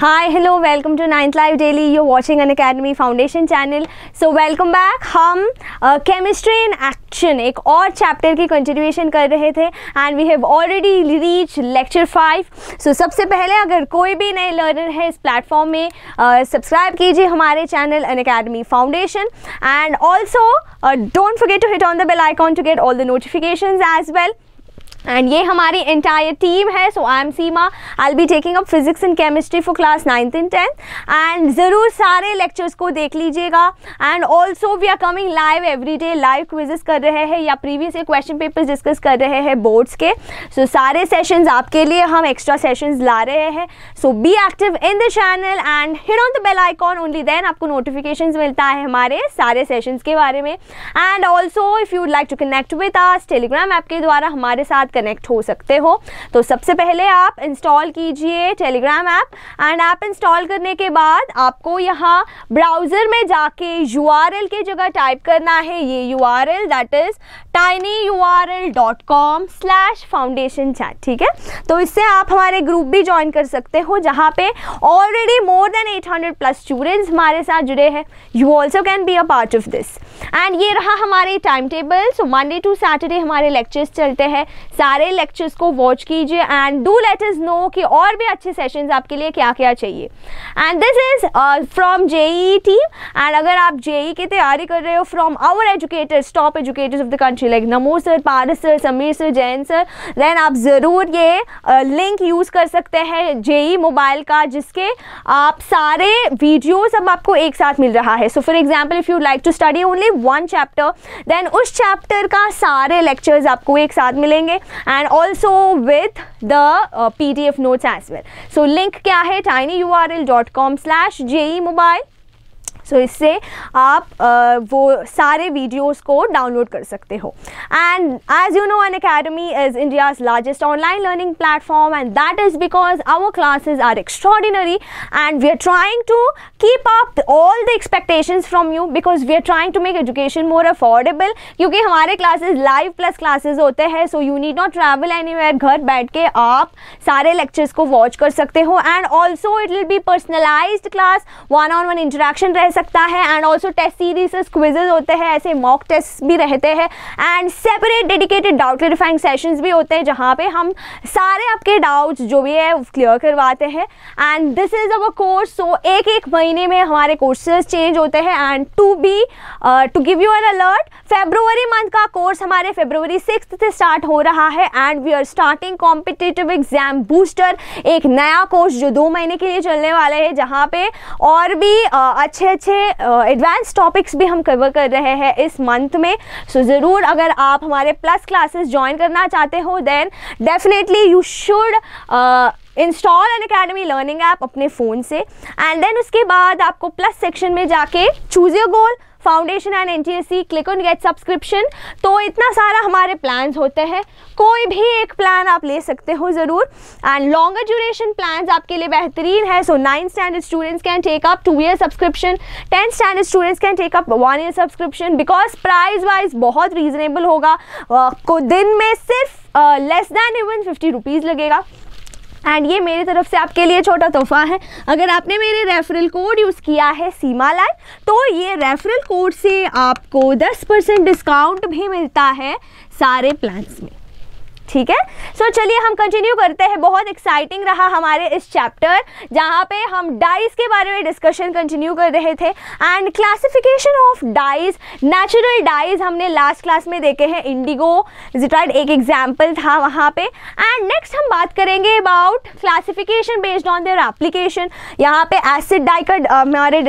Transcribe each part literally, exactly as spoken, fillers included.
Hi, hello, welcome to Ninth Live Daily. You're watching Unacademy Foundation channel. So welcome back. हम chemistry in action एक और chapter की continuation कर रहे थे and we have already reached lecture five. So सबसे पहले अगर कोई भी नए learner है इस platform में subscribe कीजिए हमारे channel Unacademy Foundation and also uh, don't forget to hit on the bell icon to get all the notifications as well. And ये हमारी entire team है. So I am Seema. I'll be taking up physics and chemistry for class ninth and tenth. And ज़रूर सारे lectures को देख लीजिएगा. And also we are coming live every day. Live quizzes कर रहे हैं या previous question papers discuss कर रहे हैं boards के. So सारे sessions आपके लिए हम extra sessions ला रहे हैं. So be active in the channel and hit on the bell icon. Only then आपको notifications मिलता है हमारे सारे sessions के बारे में. And also if you would like to connect with us, Telegram app के द्वारा हमारे साथ कनेक्ट हो सकते हो. तो सबसे पहले आप इंस्टॉल कीजिए Telegram app and app install करने के बाद आपको यहाँ ब्राउजर में जाके यूआरएल के जगह टाइप करना है ये URL that is tinyurl dot com slash foundation chat. ठीक है, तो इससे आप हमारे ग्रुप भी ज्वाइन कर सकते हो जहाँ पे already more than eight hundred plus students हमारे साथ जुड़े हैं. You also can be a part of this. And ये रहा हमारे time table. So Monday to Saturday हमारे लेक्चर्स चलते हैं. सारे लेक्चर्स को वॉच कीजिए and do let us know कि और भी अच्छे सेशंस आपके लिए क्या क्या चाहिए. And this is from JEE team. And अगर आप जेईई की तैयारी कर रहे हो from our educators, top educators of the country like Namo sir, Paras sir, Sameer sir, Jain sir, then आप ज़रूर ये लिंक यूज़ कर सकते हैं जेईई मोबाइल का, जिसके आप सारे वीडियोज़ अब आपको एक साथ मिल रहा है. So for example if you like to study only one chapter then उस चैप्टर का सारे लेक्चर्स आपको एक साथ मिलेंगे and also with the uh, P D F notes as well. So link क्या है tinyurl dot com slash jeemobile. So इससे आप uh, वो सारे videos को download कर सकते हो. And as you know, Unacademy is India's largest online learning platform and that is because our classes are extraordinary and we are trying to keep up all the expectations from you because we are trying to make education more affordable. क्योंकि हमारे classes live plus classes होते हैं. So you need not travel anywhere. घर बैठ के आप सारे lectures को watch कर सकते हो and also it will be personalized class, one-on-one interaction रह सकता है and also test series quizzes होते हैं, ऐसे mock tests भी रहते हैं and separate dedicated doubt clarifying sessions भी होते हैं जहाँ पे हम सारे आपके doubts जो भी है clear करवाते हैं. And this is our course. So एक एक महीने में हमारे courses change होते हैं and to be uh, to give you an alert, February month का course हमारे February sixth से start हो रहा है and we are starting competitive exam booster, एक नया course जो दो महीने के लिए चलने वाला है जहाँ पे और भी uh, अच्छे अच्छे एडवांस टॉपिक्स भी हम कवर कर रहे हैं इस मंथ में. सो so, ज़रूर अगर आप हमारे प्लस क्लासेस ज्वाइन करना चाहते हो then definitely you should install Unacademy learning app अपने फ़ोन से एंड देन उसके बाद आपको प्लस सेक्शन में जाके choose your goal foundation and N T S C, click on get subscription. तो इतना सारा हमारे प्लान्स होते हैं, कोई भी एक प्लान आप ले सकते हो ज़रूर. एंड लॉन्गर ड्यूरेशन प्लान्स आपके लिए बेहतरीन है. So ninth standard students can take up two year subscription, tenth standard students can take up one year subscription because price wise बहुत रीजनेबल होगा. आपको दिन में सिर्फ less than even fifty rupees लगेगा. एंड ये मेरी तरफ से आपके लिए छोटा तोहफा है. अगर आपने मेरे रेफरल कोड यूज़ किया है SEEMALIVE तो ये रेफरल कोड से आपको ten percent डिस्काउंट भी मिलता है सारे प्लान्स में. ठीक है, सो so, चलिए हम कंटिन्यू करते हैं. बहुत एक्साइटिंग रहा हमारे इस चैप्टर जहाँ पे हम डाइज के बारे में डिस्कशन कंटिन्यू कर रहे थे. And classification of dyes, natural dyes हमने लास्ट क्लास में देखे हैं. इंडिगो जिटाइड एक एग्जाम्पल था वहाँ पे. एंड नेक्स्ट हम बात करेंगे about classification based on their application. यहाँ पे एसिड डाई का हमारे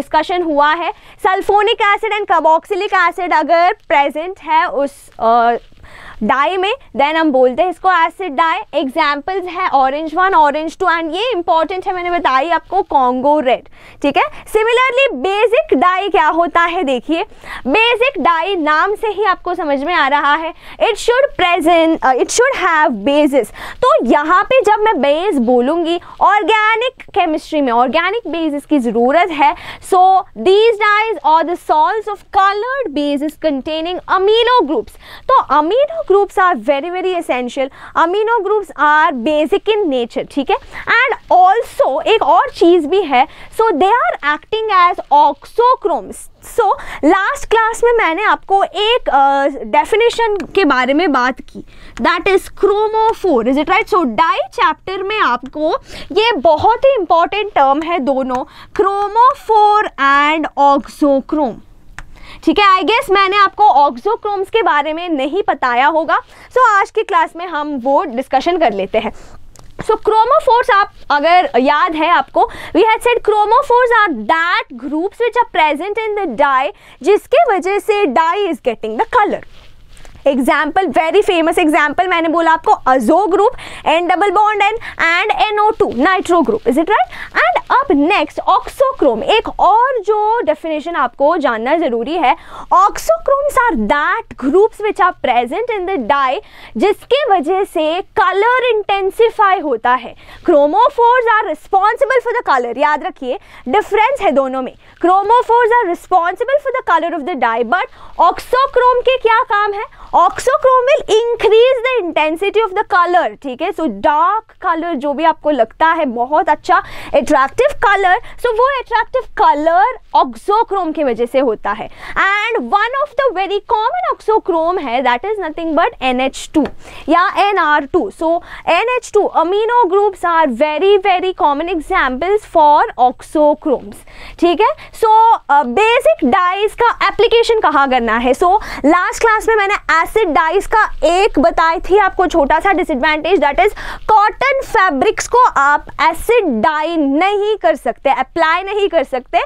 डिस्कशन हुआ है. Sulphonic acid and carboxylic acid अगर प्रेजेंट है उस uh, डाई में देन हम बोलते हैं इसको एसिड डाई. एग्जाम्पल्स है orange one, orange two and ये इंपॉर्टेंट है, मैंने बताई आपको कॉन्गो रेड. ठीक है, सिमिलरली बेसिक डाई क्या होता है. देखिए बेसिक डाई नाम से ही आपको समझ में आ रहा है it should present, it should have bases. तो यहाँ पे जब मैं बेस बोलूँगी ऑर्गेनिक केमिस्ट्री में ऑर्गेनिक बेसिस की ज़रूरत है. सो दीज डाइज और the salts of coloured bases containing amino groups. तो amino groups are very very essential. Amino groups are basic in nature. ठीक है, and also एक और चीज़ भी है, so they are acting as auxochromes. So last class में मैंने आपको एक डेफिनेशन uh, के बारे में बात की, that is chromophore, is it right. So dye chapter में आपको ये बहुत ही इंपॉर्टेंट टर्म है दोनों, क्रोमोफोर एंड ऑक्सोक्रोम. ठीक है, आई गेस मैंने आपको ऑक्सोक्रोम्स के बारे में नहीं बताया होगा, सो so, आज की क्लास में हम वो डिस्कशन कर लेते हैं. सो क्रोमोफोर्स, आप अगर याद है आपको, we had said chromophores are that groups which are present in the dye जिसके वजह से dye is getting the colour. Example, very famous example मैंने बोला आपको, azo group, N double bond N and N O two, nitro group, is it right. And अब next auxochrome, एक और जो डेफिनेशन आपको जानना ज़रूरी है, auxochromes are that groups which are present in the dye जिसके वजह से कलर इंटेंसीफाई होता है. Chromophores are responsible for the colour, याद रखिए डिफरेंस है दोनों में. Chromophores are responsible for the colour of the dye, but auxochrome के क्या काम है, auxochrome will increase the intensity of the colour. ठीक है, सो डार्क कलर जो भी आपको लगता है बहुत अच्छा एट्रैक्टिव कलर, सो वो एट्रैक्टिव कलर ऑक्सोक्रोम की वजह से होता है. And one of the very common auxochrome है, that is nothing but N H two या N R two. So N H two amino groups are very very common examples for auxochromes. ठीक है, so basic dyes का application कहाँ करना है. सो last class में मैंने एसिड डाइज का एक बताई थी आपको छोटा सा disadvantage, that is cotton fabrics को आप एसिड डाई नहीं कर सकते, अप्लाई नहीं कर सकते,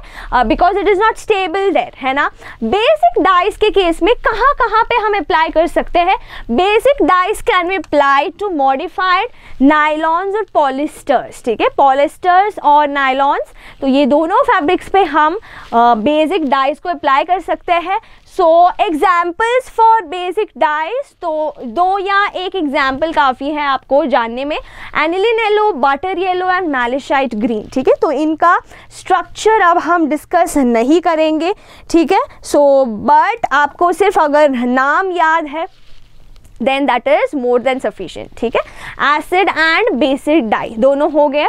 because it is not stable there, है ना. बेसिक डाइज के केस में कहाँ कहाँ पे हम अप्लाई कर सकते हैं, basic dyes can be apply to modified nylons और पॉलिस्टर्स. ठीक है, पॉलिस्टर्स और नाइलॉन्स, तो ये दोनों फैब्रिक्स पे हम बेसिक uh, डाइज को अप्लाई कर सकते हैं. So examples for basic dyes, तो दो या एक एग्जाम्पल काफ़ी है आपको जानने में, aniline yellow, butter yellow and malachite green. ठीक है, तो इनका स्ट्रक्चर अब हम डिस्कस नहीं करेंगे. ठीक है, सो बट आपको सिर्फ अगर नाम याद है then that is more than sufficient. ठीक है, एसिड एंड बेसिक डाई दोनों हो गए.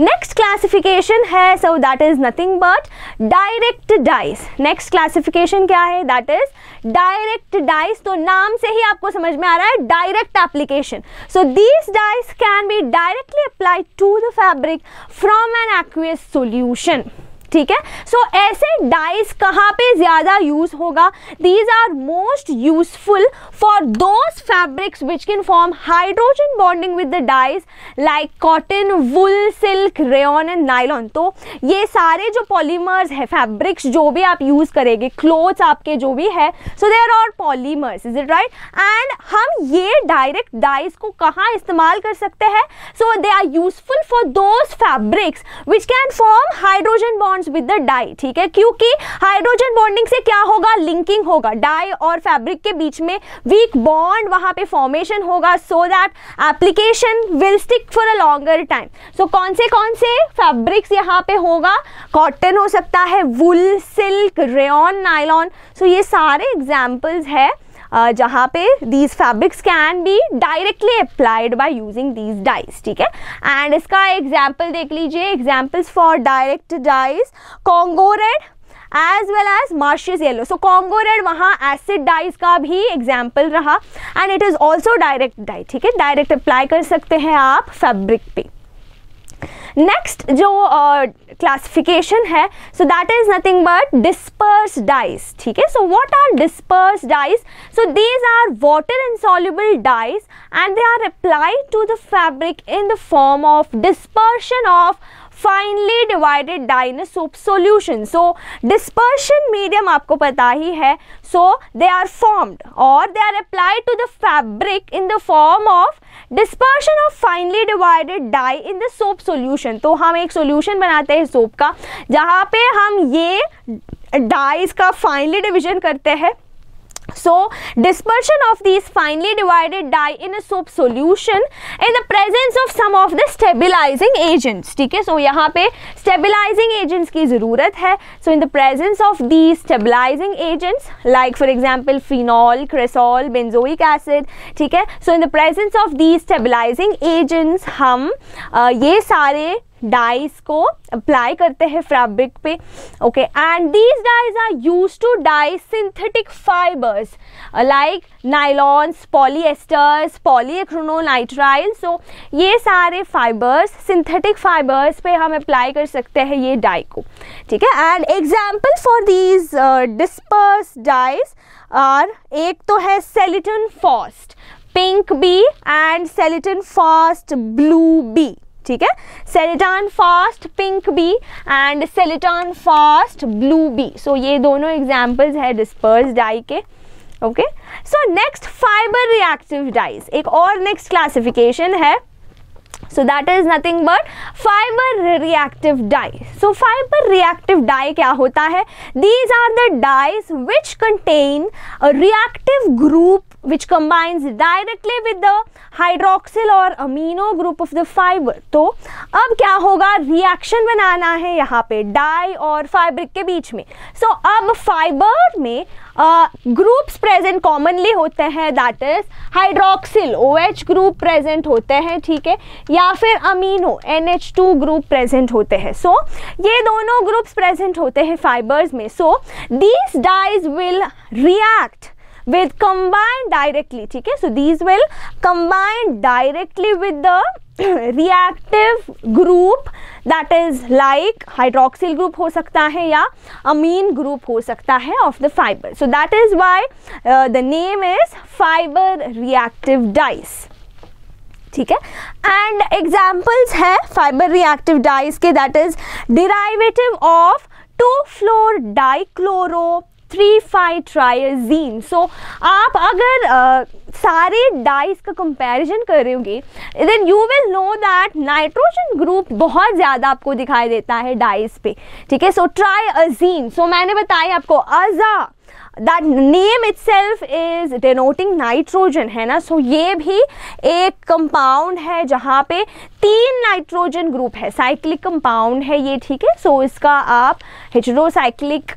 नेक्स्ट क्लासिफिकेशन है, so that is nothing but direct dyes. Next classification क्या है, दैट इज डायरेक्ट डाइज. तो नाम से ही आपको समझ में आ रहा है direct application. So these dyes can be directly applied to the fabric from an aqueous solution. ठीक है, सो so, ऐसे डाइज कहाँ पे ज़्यादा यूज़ होगा, these are most useful for those fabrics which can form hydrogen bonding with the dyes like cotton, wool, silk, rayon and nylon. तो ये सारे जो पॉलीमर्स है, फैब्रिक्स जो भी आप यूज़ करेंगे, क्लोथ्स आपके जो भी है, so they are all polymers, is it right. And हम ये डायरेक्ट डाइज को कहाँ इस्तेमाल कर सकते हैं, so they are useful for those fabrics which can form hydrogen bond with the dye. ठीक है, क्योंकि हाइड्रोजन बॉन्डिंग से क्या होगा, लिंकिंग होगा, डाई और फैब्रिक के बीच में वीक बॉन्ड वहां पे फॉर्मेशन होगा, so that application will stick for a longer time. So कौन से कौन से फैब्रिक्स यहाँ पे होगा, कॉटन हो सकता है, wool, silk, rayon, nylon. So ये सारे एग्जाम्पल्स है Uh, जहाँ पे these fabrics can be directly applied by using these dyes. ठीक है, एंड इसका एग्जाम्पल देख लीजिए, examples for direct dyes, Congo red as well as Martius yellow. So Congo red वहाँ एसिड डाइज का भी एग्जाम्पल रहा, and it is also direct dye. ठीक है, डायरेक्ट अप्लाई कर सकते हैं आप फैब्रिक पे. नेक्स्ट जो क्लासिफिकेशन uh, है, so that is nothing but disperse dyes. ठीक है, so what are disperse dyes, so these are water insoluble dyes and they are applied to the fabric in the form of dispersion of finely divided dye in soap solution. So dispersion medium आपको पता ही है, so they are formed और they are applied to the fabric in the form of dispersion of finely divided dye in the soap solution. तो हम एक solution बनाते हैं सोप का, जहाँ पे हम ये डाइज का फाइनली डिविजन करते हैं. So, dispersion of these finely divided dye in a soap solution in the presence of some of the stabilizing agents. ठीक है, so यहाँ पे stabilizing agents की ज़रूरत है. So, in the presence of these stabilizing agents, like for example phenol, cresol, benzoic acid, ठीक है, so in the presence of these stabilizing agents हम ये सारे डाइज को अप्लाई करते हैं फैब्रिक पे. Okay, and these dyes are use to dye synthetic fibres like nylons, polyesters, polyacrylonitrile. So ये सारे फाइबर्स, सिंथेटिक फाइबर्स पे हम अप्लाई कर सकते हैं ये डाई को. ठीक है, and example for these disperse dyes are, एक तो है Celliton fast pink B and Celliton fast blue B. ठीक है, Celliton fast pink B and Celliton fast blue B. So ये दोनों एग्जाम्पल्स है डिस्पर्स डाई के. Okay, so next fibre reactive dyes, एक और नेक्स्ट क्लासिफिकेशन है. So that is nothing but fibre reactive dye. So fibre reactive dye क्या होता है? These are the dyes which contain a reactive group which combines directly with the hydroxyl और amino group of the fibre. तो अब क्या होगा, reaction बनाना है यहाँ पे डाई और फाइब्रिक के बीच में. सो so, अब फाइबर में ग्रुप्स प्रेजेंट कॉमनली होते हैं, that is hydroxyl OH group present होते हैं. ठीक है, या फिर amino N H two group present होते हैं. सो so, ये दोनों ग्रुप्स प्रेजेंट होते हैं फाइबर्स में. So these dyes will react with combine directly. ठीक है, so these will combine directly with the reactive group, that is like hydroxyl group हो सकता है या अमीन ग्रुप हो सकता है of the fibre. So that is why the name is fibre reactive dyes. ठीक है, एंड एग्जाम्पल्स है फाइबर रिएक्टिव डाइज के, that is derivative of two fluoro dichloro three five triazine. सो आप अगर uh, सारे डाइज का कंपैरिजन करोगे then you will know that nitrogen group बहुत ज़्यादा आपको दिखाई देता है डाइज पे. ठीक है, सो ट्रायजीन, सो मैंने बताया आपको अजा, that name itself is denoting nitrogen, है ना. सो so, ये भी एक कंपाउंड है जहाँ पे तीन नाइट्रोजन ग्रुप है, साइक्लिक कंपाउंड है ये. ठीक है, सो so, इसका आप हेटेरोसाइक्लिक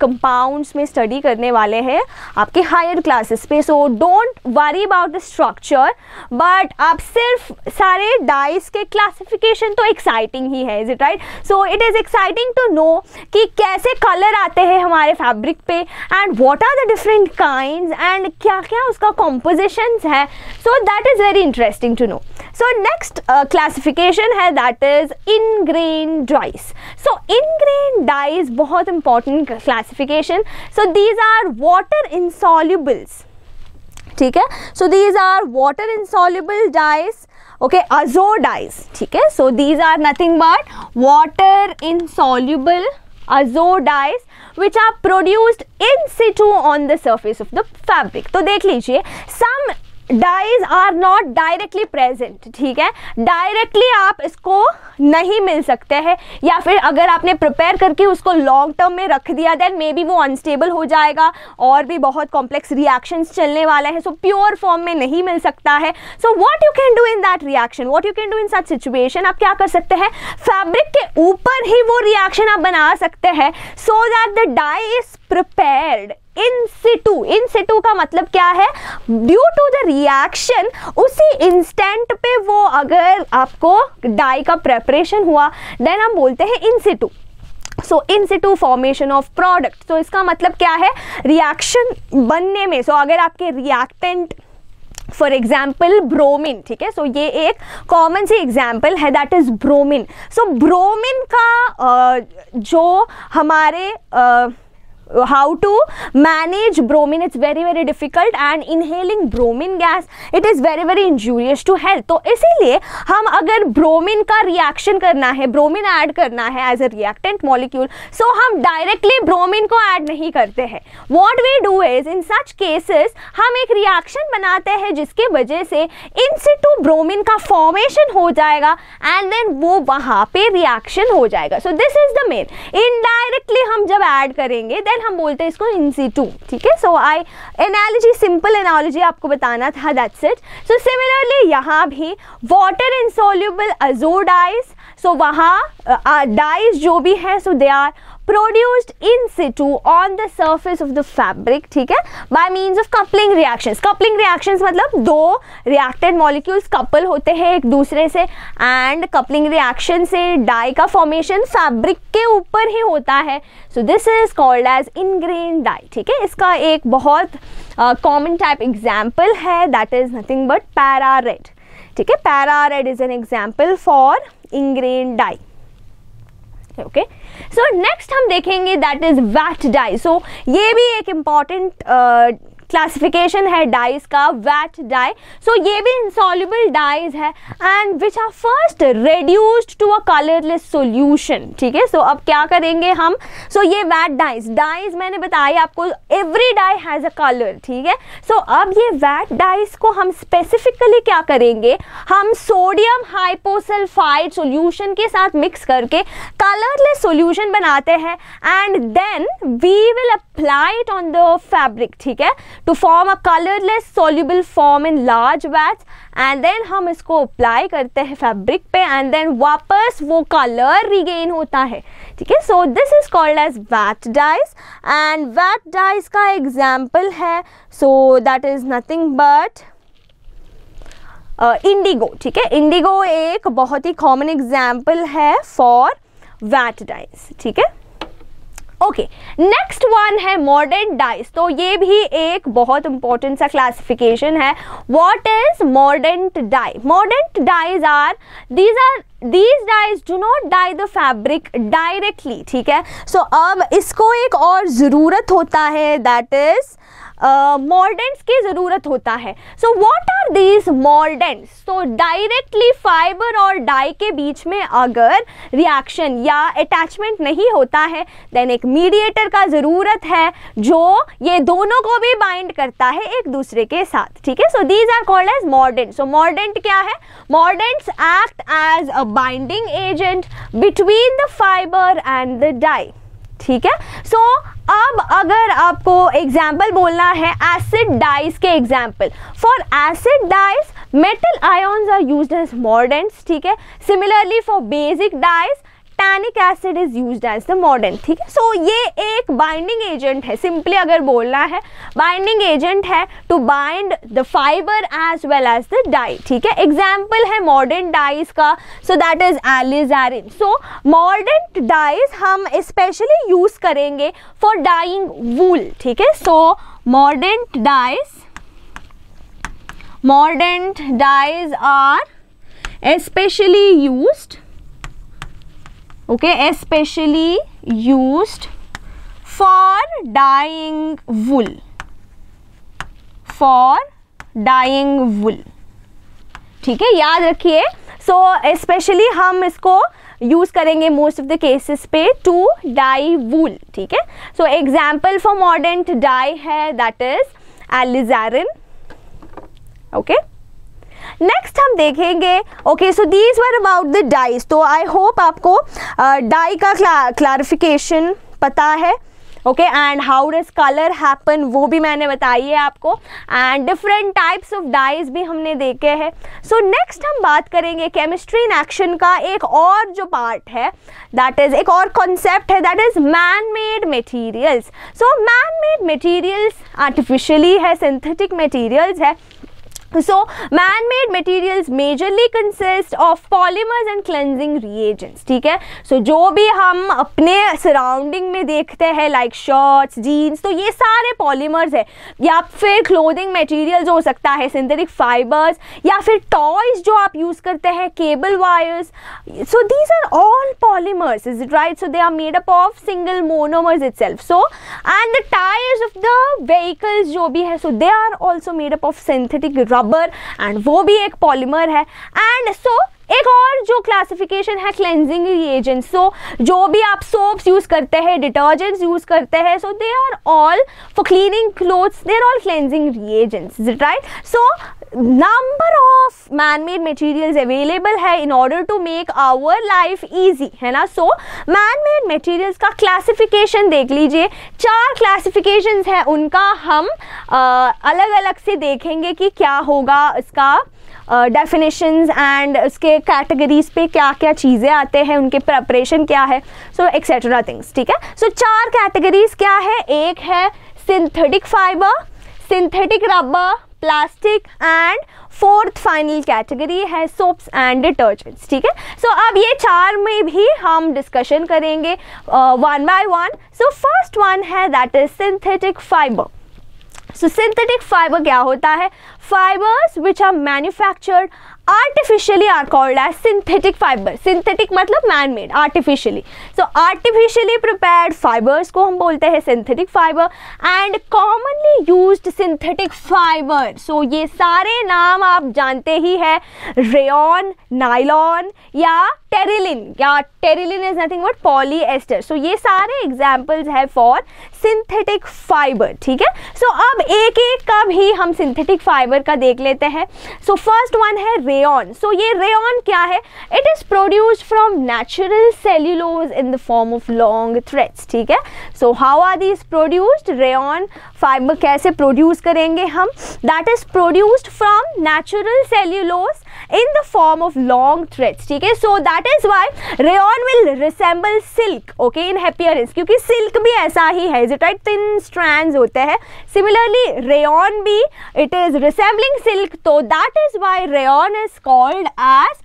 कंपाउंड्स uh, में स्टडी करने वाले हैं आपके हायर क्लासेस पे. So don't worry about the structure, but आप सिर्फ सारे डाइज के क्लासिफिकेशन तो एक्साइटिंग ही है, is it right. So it is exciting to know कि कैसे कलर आते हैं हमारे फैब्रिक पे and what are the different kinds and क्या क्या उसका कॉम्पोजिशंस है. So that is very interesting to know. So next classification है, that is ingrain dyes. So ingrain dyes बहुत important classification. So these are water insolubles. ठीक है, so these are water insoluble dyes. Okay, azo dies. ठीक है, so these are nothing but water insoluble azo dyes which are produced in situ on the surface of the fabric. तो देख लीजिए, some dyes are not directly present. ठीक है, directly आप इसको नहीं मिल सकते हैं, या फिर अगर आपने prepare करके उसको long term में रख दिया then maybe वो unstable हो जाएगा और भी बहुत complex reactions चलने वाले हैं. so pure form में नहीं मिल सकता है. so what you can do in that reaction, what you can do in such situation, आप क्या कर सकते हैं, fabric के ऊपर ही वो reaction आप बना सकते हैं so that the dye is prepared in situ. In situ का मतलब क्या है, ड्यू टू द रिएक्शन उसी इंस्टेंट पे वो, अगर आपको डाई का प्रेपरेशन हुआ देन हम बोलते हैं in situ. So in situ formation of product, तो इसका मतलब क्या है, रिएक्शन बनने में. सो so, अगर आपके रिएक्टेंट फॉर एग्जाम्पल ब्रोमिन. ठीक है, सो ये एक कॉमन सी एग्जाम्पल है, that is bromine. So bromine का uh, जो हमारे uh, how to manage bromine, it's very very difficult, and inhaling bromine gas it is very very injurious to health. तो इसीलिए हम अगर ब्रोमिन का रिएक्शन करना है, ब्रोमिन ऐड करना है as a reactant molecule, so हम डायरेक्टली ब्रोमिन को ऐड नहीं करते हैं. What we do is in such cases हम एक रिएक्शन बनाते हैं जिसके वजह से इन सिटू ब्रोमिन का फॉर्मेशन हो जाएगा एंड देन वो वहाँ पे रिएक्शन हो जाएगा. So this is the main, indirectly हम जब ऐड करेंगे हम बोलते हैं इसको इन सिटू. ठीक है, so I analogy, simple analogy आपको बताना था, दैट्स इट. सो सिमिलरली यहाँ भी water insoluble azo dyes, so वहाँ डाइज जो भी है, so they are produced in situ on the surface of the fabric, ठीक है, by means of coupling reactions. Coupling reactions मतलब दो reacted molecules couple होते हैं एक दूसरे से, and coupling reaction से dye का formation fabric के ऊपर ही होता है. So this is called as ingrained dye. ठीक है, इसका एक बहुत uh, common type example है, that is nothing but para red. ठीक है, para red is an example for ingrained dye. Okay, so next हम देखेंगे that is vat dye. So ये भी एक इम्पॉर्टेंट क्लासिफिकेशन है डाइज का, वैट डाई. सो ये भी इंसॉल्युबल डाइज है and which are first reduced to a colourless solution. ठीक है, सो अब क्या करेंगे हम. सो so, ये वैट डाइज डाइज मैंने बताया आपको, every dye has a colour. ठीक है, सो अब ये वैट डाइज को हम स्पेसिफिकली क्या करेंगे, हम सोडियम हाइपोसल्फाइड सोल्यूशन के साथ मिक्स करके कलरलेस सोल्यूशन बनाते हैं and then we will apply it on the fabric. ठीक है, to form a colorless soluble form in large vats and then हम इसको apply करते हैं fabric पे and then वापस वो color regain होता है. ठीक है, so this is called as vat dyes and vat dyes का example है, so that is nothing but indigo. ठीक है, indigo एक बहुत ही common example है for vat dyes. ठीक है, ओके, नेक्स्ट वन है मॉडर्न डाइज. तो ये भी एक बहुत इंपॉर्टेंट सा क्लासिफिकेशन है. What is modern dye? Modern dyes are these are These dyes do not dye the fabric directly. ठीक है, so अब इसको एक और ज़रूरत होता है, that is mordants की ज़रूरत होता है. So what are these mordants? So directly fiber और dye के बीच में अगर reaction या attachment नहीं होता है, then एक mediator का ज़रूरत है जो ये दोनों को भी bind करता है एक दूसरे के साथ. ठीक है, so these are called as mordants. So mordant क्या है? Mordants act as a binding agent between the fiber and the dye. ठीक है, so अब अगर आपको एग्जाम्पल बोलना है एसिड डाइज के example, for acid dyes metal ions are used as mordants. ठीक है, similarly for basic dyes tannic acid is used as the mordant. ठीक है, सो ये एक बाइंडिंग एजेंट है, सिंपली अगर बोलना है बाइंडिंग एजेंट है to bind the fibre as well as the dye. ठीक है, एग्जाम्पल है मॉडर्न डाइज का, so that is alizarin. So modern dyes हम स्पेशली यूज करेंगे फॉर डाइंग वूल. ठीक है, so modern dyes modern dyes are specially used okay especially used for dyeing wool for dyeing wool. ठीक है, याद रखिए. So specially हम इसको यूज करेंगे मोस्ट ऑफ द केसेस पे टू डाई वूल. ठीक है, so example for modern dye है that is alizarin. Okay, next हम देखेंगे. Okay, so these were about the dyes. तो आई होप आपको डाई का क्लैरिफिकेशन पता है. Okay, and how does colour happen वो भी मैंने बताई है आपको, and different types of dyes भी हमने देखे हैं. सो नेक्स्ट हम बात करेंगे केमिस्ट्री इन एक्शन का एक और जो पार्ट है, दैट इज एक और कॉन्सेप्ट है, that is man made materials. So man made materials artificially है, सिंथेटिक मटीरियल्स है. So, man-made materials majorly consist of polymers and cleansing reagents. ठीक है, so जो भी हम अपने सराउंडिंग में देखते हैं like shirts, jeans, तो ये सारे polymers है, या फिर clothing materials हो सकता है, synthetic fibers, या फिर toys जो आप use करते हैं, cable wires. So these are all polymers, is it right? So they are made up of single monomers itself. So and the tires of the vehicles जो भी है, so they are also made up of synthetic rubber. And वो भी एक polymer है. And so एक और जो क्लासिफिकेशन है क्लेंजिंग रिएजेंट्स. सो जो भी आप सोप्स यूज करते हैं, डिटर्जेंट्स यूज करते हैं, so they are all for cleaning clothes, they are all cleansing reagents, is it right? So number of man made materials available है in order to make our life easy, है ना. So man made materials का classification देख लीजिए, चार classification है उनका, हम अलग अलग से देखेंगे कि क्या होगा इसका डेफिनेशंस एंड उसके कैटेगरीज पे क्या क्या चीज़ें आते हैं, उनके प्रिपरेशन क्या है, सो एक्सेट्रा थिंग्स. ठीक है, सो चार कैटेगरीज क्या है, एक है synthetic fibre, synthetic rubber, plastic and fourth final category है सोप्स एंड डिटर्जेंट्स. ठीक है, सो अब ये चार में भी हम डिस्कशन करेंगे one by one. So first one है that is synthetic fibre. So synthetic fibre क्या होता है, fibres which are manufactured artificially are called as synthetic fibre. Synthetic मतलब man made, artificially. So artificially prepared fibres को हम बोलते हैं synthetic fibre and commonly used synthetic fibre. So ये सारे नाम आप जानते ही हैं, रेयॉन, नाइलॉन या टेरिलिन. या terylene is nothing but polyester. So ये सारे एग्जाम्पल्स है फॉर सिंथेटिक फाइबर. ठीक है, सो अब एक एक का भी हम सिंथेटिक फाइबर का देख लेते हैं. सो फर्स्ट वन है रेयॉन. सो ये रेयॉन क्या है, it is produced from natural cellulose in the form of long threads. ठीक है, so how are these produced, rayon fibre कैसे प्रोड्यूस करेंगे हम, that is produced from natural cellulose in the form of long threads. ठीक है, so that is why rayon will resemble silk, okay, in appearance, क्योंकि silk भी ऐसा ही है, राइट, थिन स्ट्रैंड्स होते हैं. सिमिलरली रेयॉन भी इट इज रिसेंबलिंग सिल्क, तो that is why rayon is called as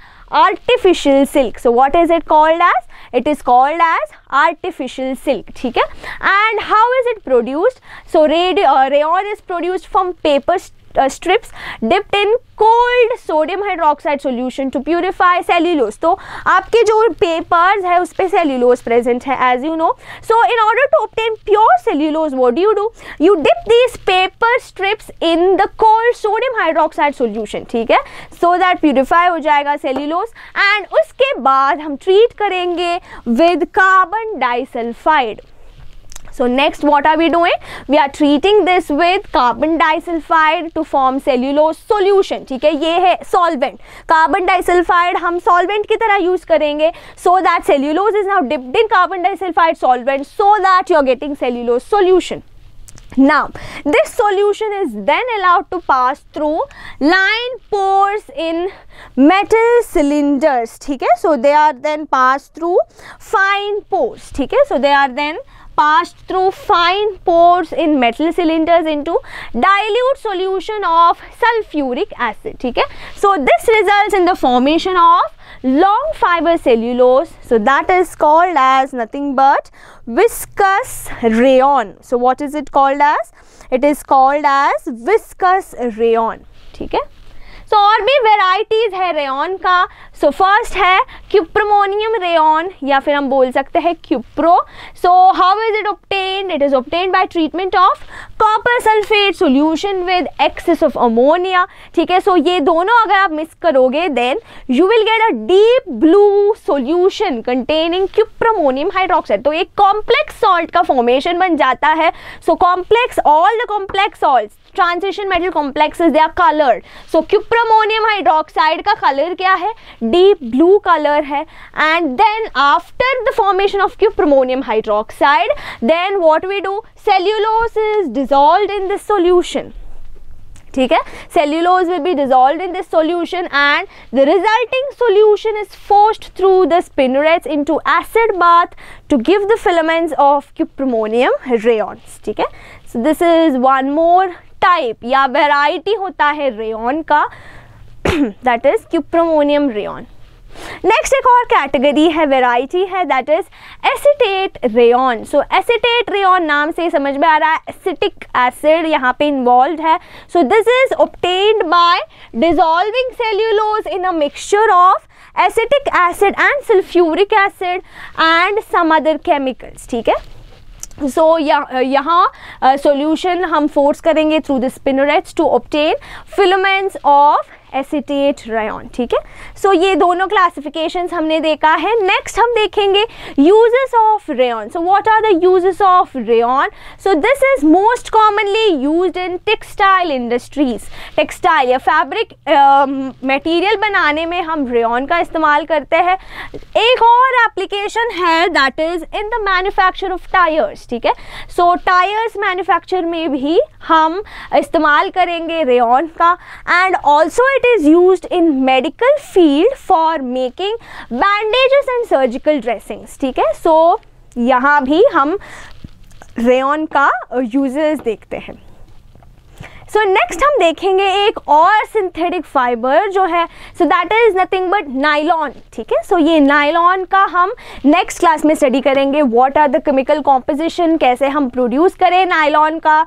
artificial silk. So what is it called as, it is called as artificial silk. ठीक है, and how is it produced, so rayon is produced from paper strips dipped in cold sodium hydroxide solution to purify cellulose. तो आपके जो papers है उस पर cellulose present है, as you know. So in order to obtain pure cellulose, what do you do? You dip these paper strips in the cold sodium hydroxide solution. ठीक है, so that purify हो जाएगा cellulose and उसके बाद हम treat करेंगे with carbon disulfide. So next, what are we doing? We are treating this with carbon disulfide to form cellulose solution. ठीक है, ये है solvent. Carbon disulfide हम solvent की तरह use करेंगे, so that cellulose is now dipped in carbon disulfide solvent, so that you are getting cellulose solution. Now, this solution is then allowed to pass through line pores in metal cylinders. ठीक है, so they are then passed through fine pores. ठीक है, so they are then passed through fine pores in metal cylinders into dilute solution of sulfuric acid. ठीक है, so this results in the formation of long fiber cellulose, so that is called as nothing but viscous rayon. So what is it called as, it is called as viscous rayon. ठीक है, so so, और भी varieties है rayon का. So so, first है cuprammonium rayon, या फिर हम बोल सकते हैं cupro. So how is it obtained, it is obtained by treatment of copper sulphate solution with excess of ammonia. ठीक है, सो so, ये दोनों अगर आप मिक्स करोगे then you will get a deep blue solution containing cuprammonium hydroxide. तो एक complex salt का फॉर्मेशन बन जाता है. So complex, all the complex salts, transition metal complexes, they are coloured. So cuprammonium hydroxide का कलर क्या है, डीप ब्लू कलर है. And then after the formation of cuprammonium hydroxide, then what we do, cellulose is dissolved in this solution. ठीक है, cellulose will be dissolved in this solution and the resulting solution is forced through the spinnerets into acid bath to give the filaments of cuprammonium rayons. ठीक है, so this is one more type या variety होता है rayon का, that is cuprammonium rayon. Next एक और category है, variety है, that is acetate rayon. So acetate rayon नाम से समझ में आ रहा है एसिटिक एसिड यहाँ पे इन्वॉल्व है. So this is obtained by dissolving cellulose in a mixture of acetic acid and sulphuric acid and some other chemicals. ठीक है, सो यहाँ सॉल्यूशन हम फोर्स करेंगे through the spinnerets to obtain filaments of acetate rayon. ठीक है, सो ये दोनों classifications हमने देखा है. नेक्स्ट हम देखेंगे uses of rayon. So what are the uses of rayon, so this is most commonly used in textile industries. Textile या फैब्रिक मटेरियल बनाने में हम रेयॉन का इस्तेमाल करते हैं. एक और एप्लीकेशन है, that is in the manufacture of tyres. ठीक है, सो टायर्स मैन्युफैक्चर में भी हम इस्तेमाल करेंगे रेयॉन का. And also it is used in medical field for making bandages and surgical dressings. ठीक है, so यहाँ भी हम रेयन का uses देखते हैं. So next हम देखेंगे एक और synthetic fiber जो है, so that is nothing but nylon. ठीक है, so ये nylon का हम next class में study करेंगे. What are the chemical composition, कैसे हम produce करें nylon का,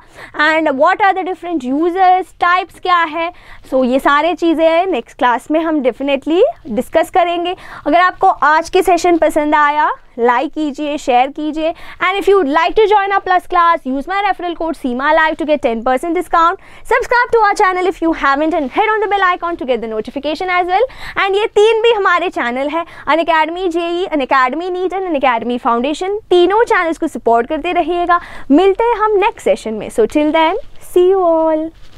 and what are the different uses, types क्या है, so ये सारे चीज़ें next class में हम definitely discuss करेंगे. अगर आपको आज के session पसंद आया, like कीजिए, share कीजिए, and if you would like to join our plus class, use my referral code SEEMALIVE to get ten percent discount. Subscribe to our channel if you haven't and hit on the bell icon to get the notification as well. And ये तीन भी हमारे channel है, Unacademy J E E, Unacademy Neat and Unacademy Foundation. तीनों channels को support करते रहिएगा. मिलते हैं हम next session में. So till then, see you all.